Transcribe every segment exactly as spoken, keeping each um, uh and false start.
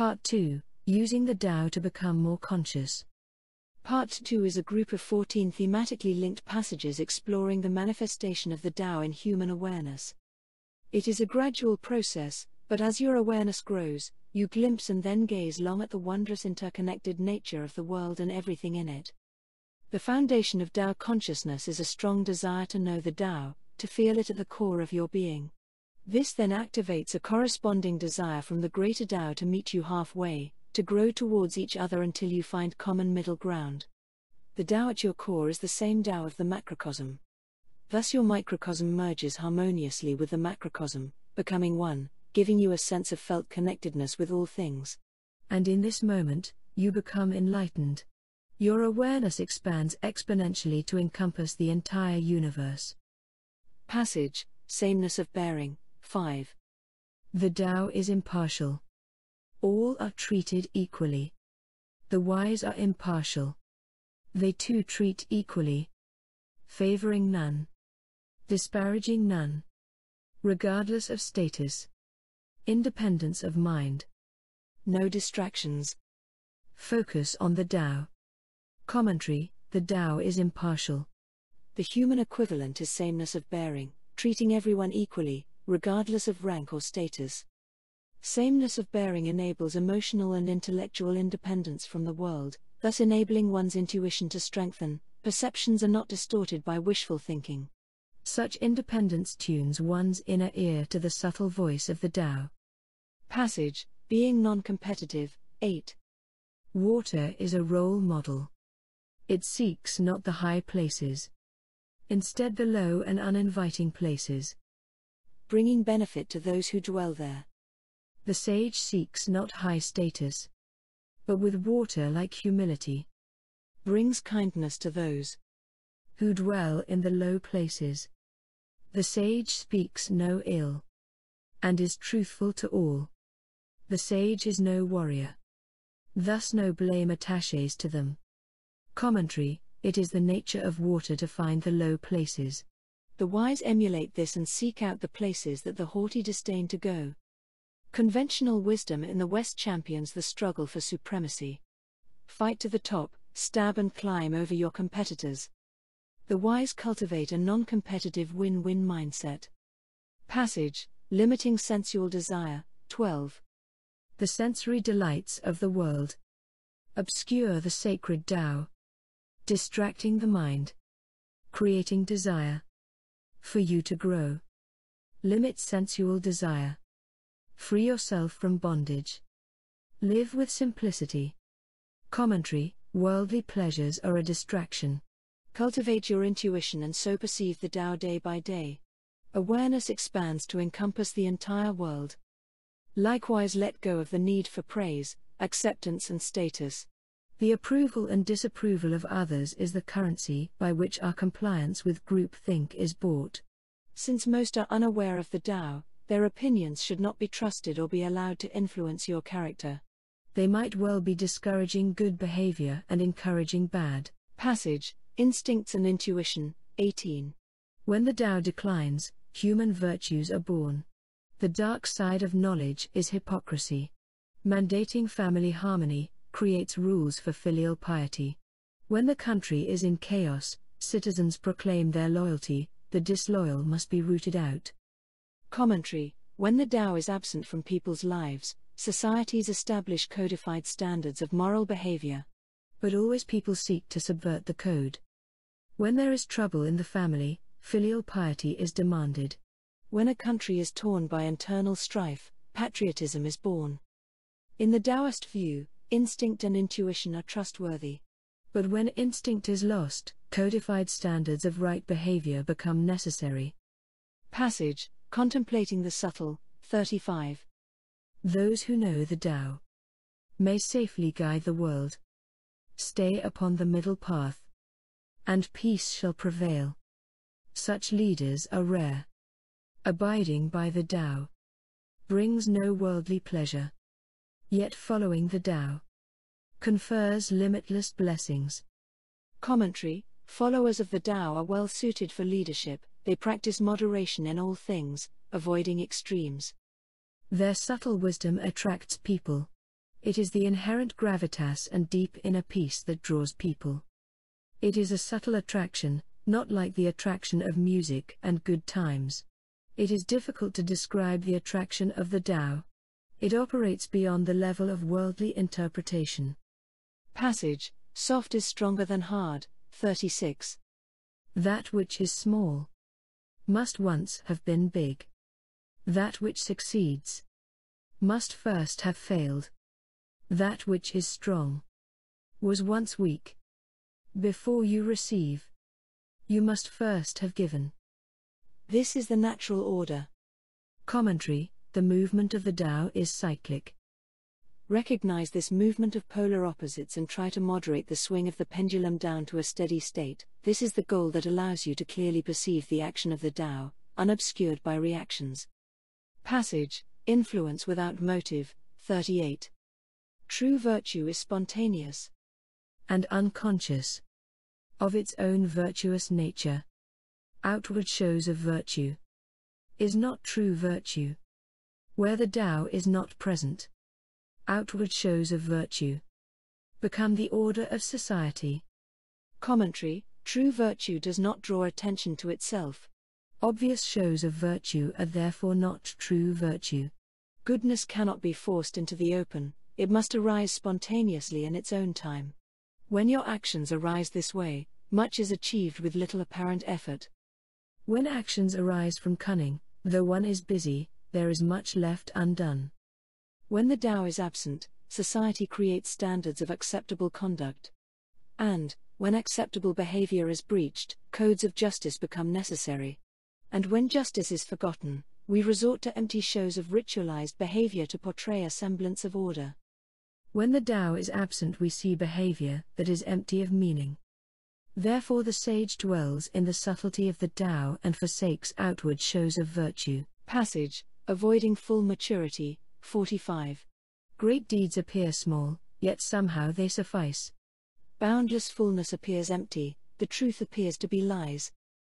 Part two, Using the Tao to Become More Conscious. Part two is a group of fourteen thematically linked passages exploring the manifestation of the Tao in human awareness. It is a gradual process, but as your awareness grows, you glimpse and then gaze long at the wondrous interconnected nature of the world and everything in it. The foundation of Tao consciousness is a strong desire to know the Tao, to feel it at the core of your being. This then activates a corresponding desire from the greater Tao to meet you halfway, to grow towards each other until you find common middle ground. The Tao at your core is the same Tao of the macrocosm. Thus your microcosm merges harmoniously with the macrocosm, becoming one, giving you a sense of felt connectedness with all things. And in this moment, you become enlightened. Your awareness expands exponentially to encompass the entire universe. Passage, Sameness of Bearing. five. The Tao is impartial. All are treated equally. The wise are impartial. They too treat equally. Favoring none. Disparaging none. Regardless of status. Independence of mind. No distractions. Focus on the Tao. Commentary: The Tao is impartial. The human equivalent is sameness of bearing, treating everyone equally, regardless of rank or status. Sameness of bearing enables emotional and intellectual independence from the world, thus enabling one's intuition to strengthen. Perceptions are not distorted by wishful thinking. Such independence tunes one's inner ear to the subtle voice of the Tao. Passage, Being Non-Competitive. eight. Water is a role model. It seeks not the high places. Instead the low and uninviting places, bringing benefit to those who dwell there. The sage seeks not high status, but with water-like humility, brings kindness to those who dwell in the low places. The sage speaks no ill, and is truthful to all. The sage is no warrior, thus no blame attaches to them. Commentary: It is the nature of water to find the low places. The wise emulate this and seek out the places that the haughty disdain to go. Conventional wisdom in the West champions the struggle for supremacy. Fight to the top, stab and climb over your competitors. The wise cultivate a non-competitive win-win mindset. Passage, Limiting Sensual Desire. twelve. The sensory delights of the world obscure the sacred Tao, distracting the mind, creating desire for you to grow. Limit sensual desire. Free yourself from bondage. Live with simplicity. Commentary: Worldly pleasures are a distraction. Cultivate your intuition and so perceive the Tao day by day. Awareness expands to encompass the entire world. Likewise, let go of the need for praise, acceptance and status. The approval and disapproval of others is the currency by which our compliance with groupthink is bought. Since most are unaware of the Tao, their opinions should not be trusted or be allowed to influence your character. They might well be discouraging good behavior and encouraging bad. Passage, Instincts and Intuition. eighteen. When the Tao declines, human virtues are born. The dark side of knowledge is hypocrisy. Mandating family harmony creates rules for filial piety. When the country is in chaos, citizens proclaim their loyalty, the disloyal must be rooted out. Commentary: When the Tao is absent from people's lives, societies establish codified standards of moral behavior. But always people seek to subvert the code. When there is trouble in the family, filial piety is demanded. When a country is torn by internal strife, patriotism is born. In the Taoist view, instinct and intuition are trustworthy. But when instinct is lost, codified standards of right behavior become necessary. Passage, Contemplating the Subtle. thirty-five. Those who know the Tao may safely guide the world. Stay upon the middle path, and peace shall prevail. Such leaders are rare. Abiding by the Tao brings no worldly pleasure, yet following the Tao confers limitless blessings. Commentary: Followers of the Tao are well suited for leadership. They practice moderation in all things, avoiding extremes. Their subtle wisdom attracts people It is the inherent gravitas and deep inner peace that draws people. It is a subtle attraction, not like the attraction of music and good times. It is difficult to describe the attraction of the Tao. It operates beyond the level of worldly interpretation. Passage, soft is stronger than hard, thirty-six. That which is small must once have been big. That which succeeds must first have failed. That which is strong was once weak. Before you receive, you must first have given. This is the natural order. Commentary: the movement of the Tao is cyclic. Recognize this movement of polar opposites and try to moderate the swing of the pendulum down to a steady state. This is the goal that allows you to clearly perceive the action of the Tao, unobscured by reactions. Passage, influence without motive, thirty-eight. True virtue is spontaneous and unconscious of its own virtuous nature. Outward shows of virtue is not true virtue. Where the Tao is not present, outward shows of virtue become the order of society. Commentary: true virtue does not draw attention to itself. Obvious shows of virtue are therefore not true virtue. Goodness cannot be forced into the open, it must arise spontaneously in its own time. When your actions arise this way, much is achieved with little apparent effort. When actions arise from cunning, though one is busy, there is much left undone. When the Tao is absent, society creates standards of acceptable conduct. And, when acceptable behavior is breached, codes of justice become necessary. And when justice is forgotten, we resort to empty shows of ritualized behavior to portray a semblance of order. When the Tao is absent, we see behavior that is empty of meaning. Therefore the sage dwells in the subtlety of the Tao and forsakes outward shows of virtue. Passage, avoiding full maturity, forty-five. Great deeds appear small, yet somehow they suffice. Boundless fullness appears empty, the truth appears to be lies.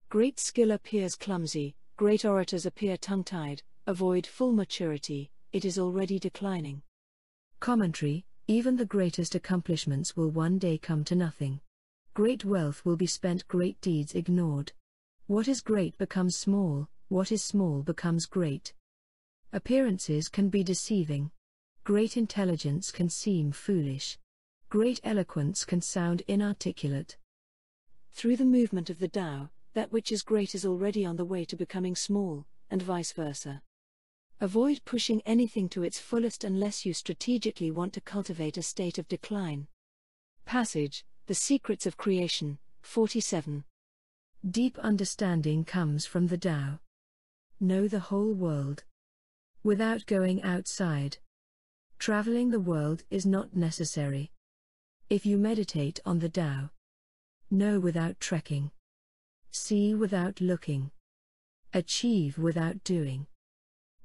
Great skill appears clumsy, great orators appear tongue-tied. Avoid full maturity, it is already declining. Commentary: even the greatest accomplishments will one day come to nothing. Great wealth will be spent, great deeds ignored. What is great becomes small, what is small becomes great. Appearances can be deceiving. Great intelligence can seem foolish. Great eloquence can sound inarticulate. Through the movement of the Tao, that which is great is already on the way to becoming small, and vice versa. Avoid pushing anything to its fullest unless you strategically want to cultivate a state of decline. Passage, the secrets of creation, forty-seven. Deep understanding comes from the Tao. Know the whole world without going outside. Traveling the world is not necessary. If you meditate on the Tao, know without trekking. See without looking. Achieve without doing.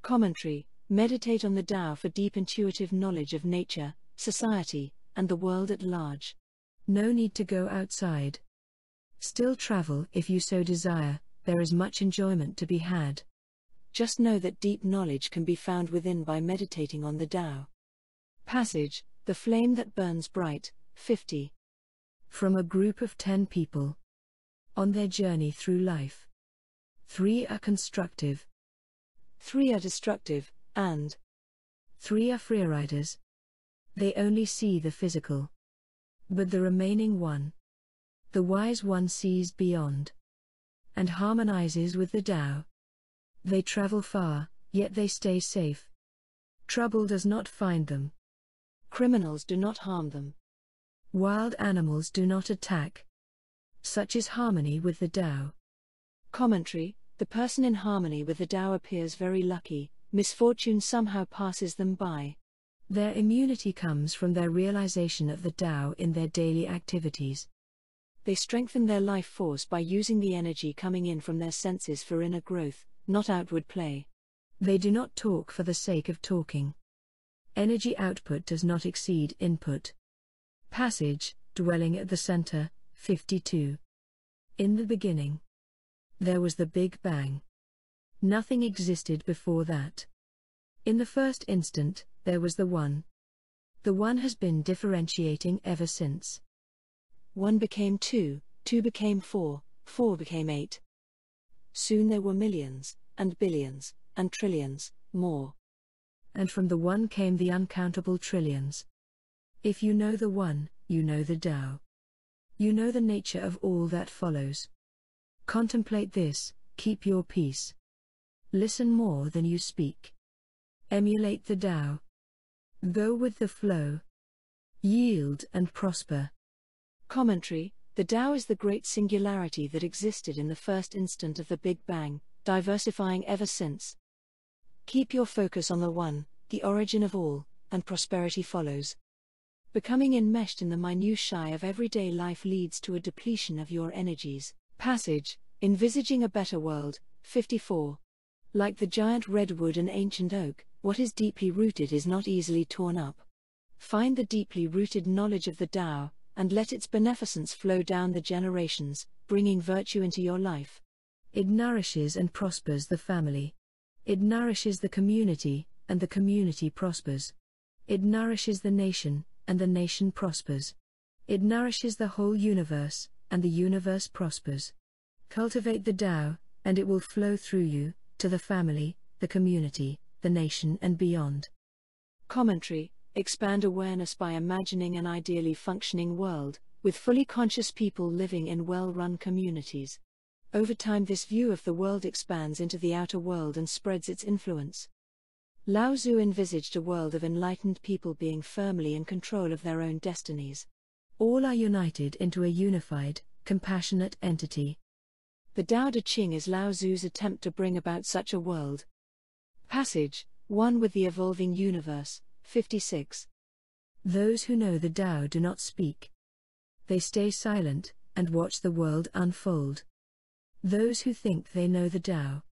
Commentary: meditate on the Tao for deep intuitive knowledge of nature, society, and the world at large. No need to go outside. Still travel if you so desire, there is much enjoyment to be had. Just know that deep knowledge can be found within by meditating on the Tao. Passage, the flame that burns bright, fifty. From a group of ten people on their journey through life, three are constructive, three are destructive, and three are freeriders. They only see the physical, but the remaining one, the wise one, sees beyond and harmonizes with the Tao. They travel far, yet they stay safe. Trouble does not find them. Criminals do not harm them. Wild animals do not attack. Such is harmony with the Tao. Commentary: the person in harmony with the Tao appears very lucky, misfortune somehow passes them by. Their immunity comes from their realization of the Tao in their daily activities. They strengthen their life force by using the energy coming in from their senses for inner growth, not outward play. They do not talk for the sake of talking. Energy output does not exceed input. Passage, dwelling at the center, fifty-two. In the beginning, there was the Big Bang. Nothing existed before that. In the first instant, there was the One. the one has been differentiating ever since. One became two, two became four, four became eight. Soon there were millions, and billions, and trillions, more. And from the one came the uncountable trillions. If you know the one, you know the Tao. You know the nature of all that follows. Contemplate this, keep your peace. Listen more than you speak. Emulate the Tao. Go with the flow. Yield and prosper. Commentary: the Tao is the great singularity that existed in the first instant of the Big Bang, diversifying ever since. Keep your focus on the One, the origin of all, and prosperity follows. Becoming enmeshed in the minutiae of everyday life leads to a depletion of your energies. Passage: Envisaging a Better World, fifty-four. Like the giant redwood and ancient oak, what is deeply rooted is not easily torn up. Find the deeply rooted knowledge of the Tao, and let its beneficence flow down the generations, bringing virtue into your life. It nourishes and prospers the family. It nourishes the community, and the community prospers. It nourishes the nation, and the nation prospers. It nourishes the whole universe, and the universe prospers. Cultivate the Tao, and it will flow through you, to the family, the community, the nation and beyond. Commentary: Expand awareness by imagining an ideally functioning world, with fully conscious people living in well-run communities. Over time this view of the world expands into the outer world and spreads its influence. Lao Tzu envisaged a world of enlightened people being firmly in control of their own destinies. All are united into a unified, compassionate entity. The Tao Te Ching is Lao Tzu's attempt to bring about such a world. Passage: One with the Evolving Universe, fifty-six. Those who know the Tao do not speak. They stay silent, and watch the world unfold. Those who think they know the Tao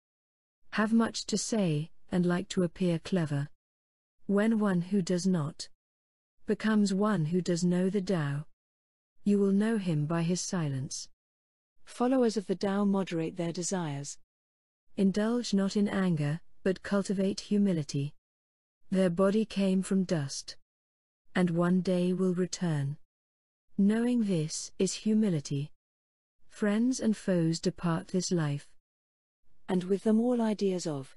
have much to say, and like to appear clever. When one who does not becomes one who does know the Tao, you will know him by his silence. Followers of the Tao moderate their desires. Indulge not in anger, but cultivate humility. Their body came from dust, and one day will return. Knowing this is humility. Friends and foes depart this life, and with them all ideas of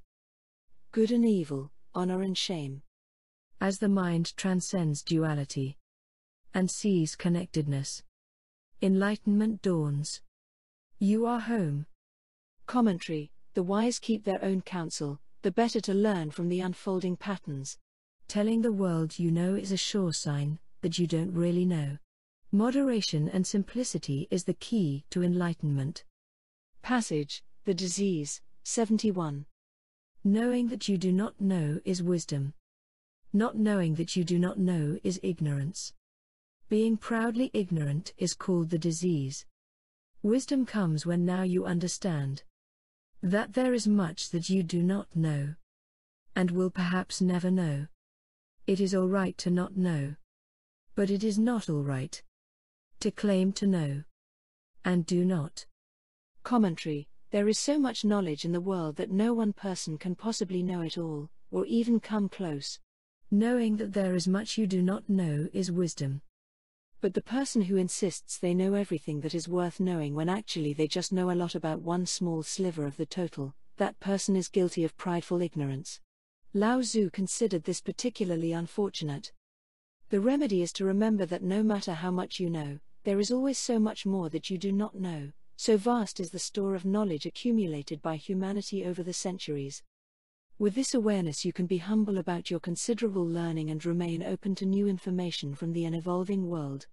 good and evil, honor and shame. As the mind transcends duality and sees connectedness, enlightenment dawns. You are home. Commentary: The wise keep their own counsel, the better to learn from the unfolding patterns. Telling the world you know is a sure sign that you don't really know. Moderation and simplicity is the key to enlightenment. Passage: The Disease, seventy-one. Knowing that you do not know is wisdom. Not knowing that you do not know is ignorance. Being proudly ignorant is called the disease. Wisdom comes when now you understand that there is much that you do not know, and will perhaps never know. It is all right to not know, but it is not all right to claim to know, and do not. Commentary: There is so much knowledge in the world that no one person can possibly know it all, or even come close. Knowing that there is much you do not know is wisdom. But the person who insists they know everything that is worth knowing when actually they just know a lot about one small sliver of the total, that person is guilty of prideful ignorance. Lao Tzu considered this particularly unfortunate. The remedy is to remember that no matter how much you know, there is always so much more that you do not know. So vast is the store of knowledge accumulated by humanity over the centuries. With this awareness you can be humble about your considerable learning and remain open to new information from the evolving world.